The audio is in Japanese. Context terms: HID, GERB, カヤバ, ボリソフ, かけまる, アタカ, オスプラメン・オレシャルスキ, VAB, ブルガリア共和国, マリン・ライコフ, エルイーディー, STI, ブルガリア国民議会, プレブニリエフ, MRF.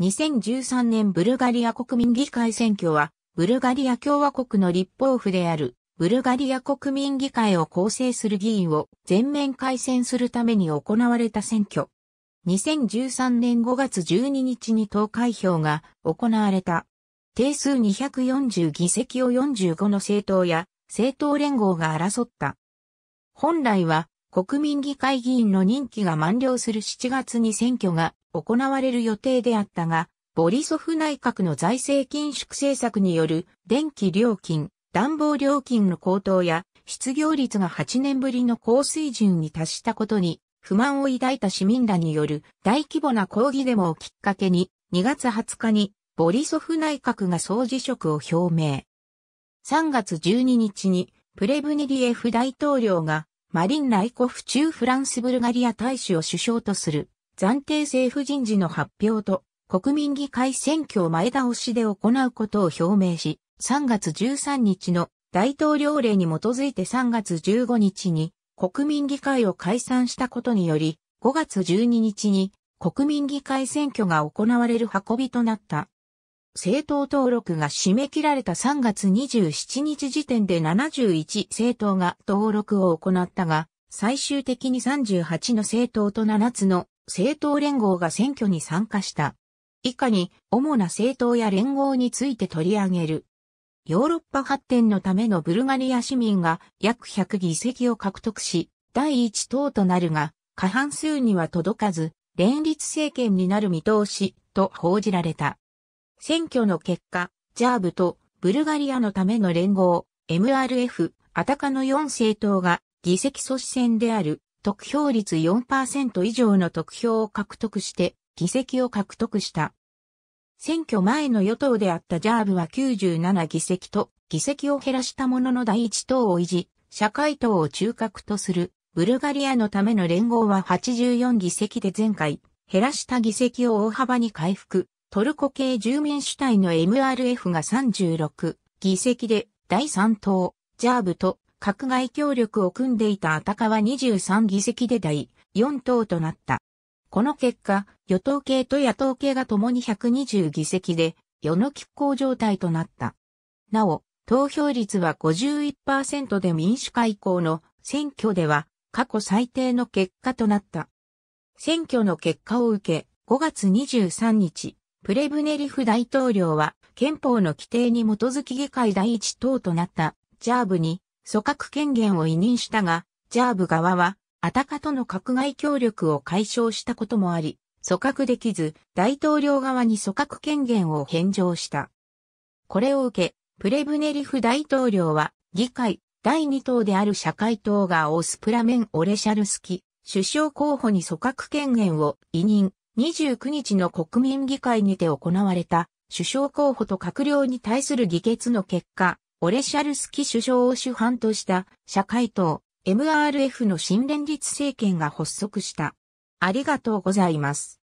2013年ブルガリア国民議会選挙は、ブルガリア共和国の立法府である、ブルガリア国民議会を構成する議員を全面改選するために行われた選挙。2013年5月12日に投開票が行われた。定数240議席を45の政党や政党連合が争った。本来は国民議会議員の任期が満了する7月に選挙が行われる予定であったが、ボリソフ内閣の財政緊縮政策による電気料金、暖房料金の高騰や失業率が8年ぶりの高水準に達したことに不満を抱いた市民らによる大規模な抗議デモをきっかけに2月20日にボリソフ内閣が総辞職を表明。3月12日にプレブニリエフ大統領がマリン・ライコフ駐フランス・ブルガリア大使を首相とする暫定政府人事の発表と国民議会選挙を前倒しで行うことを表明し、3月13日の大統領令に基づいて3月15日に国民議会を解散したことにより、5月12日に国民議会選挙が行われる運びとなった。政党登録が締め切られた3月27日時点で71政党が登録を行ったが、最終的に38の政党と7つの政党連合が選挙に参加した。以下に主な政党や連合について取り上げる。ヨーロッパ発展のためのブルガリア市民が約100議席を獲得し、第一党となるが、過半数には届かず、連立政権になる見通し、と報じられた。選挙の結果、GERBとブルガリアのための連合、MRF、アタカの4政党が議席阻止戦である、得票率 4% 以上の得票を獲得して、議席を獲得した。選挙前の与党であったGERBは97議席と議席を減らしたものの第一党を維持、社会党を中核とするブルガリアのための連合は84議席で前回減らした議席を大幅に回復、トルコ系住民主体の MRF が36議席で第三党、GERBと閣外協力を組んでいたアタカは23議席で第4党となった。この結果、与党系と野党系が共に120議席で、世の拮抗状態となった。なお、投票率は 51% で民主化以降の選挙では過去最低の結果となった。選挙の結果を受け、5月23日、プレブネリフ大統領は憲法の規定に基づき議会第一党となったGERBに組閣権限を委任したが、GERB側は、アタカとの閣外協力を解消したこともあり、組閣できず、大統領側に組閣権限を返上した。これを受け、プレブネリフ大統領は、議会、第2党である社会党がオスプラメン・オレシャルスキ、首相候補に組閣権限を委任、29日の国民議会にて行われた、首相候補と閣僚に対する議決の結果、オレシャルスキ首相を主犯とした、社会党、MRF の新連立政権が発足した。ありがとうございます。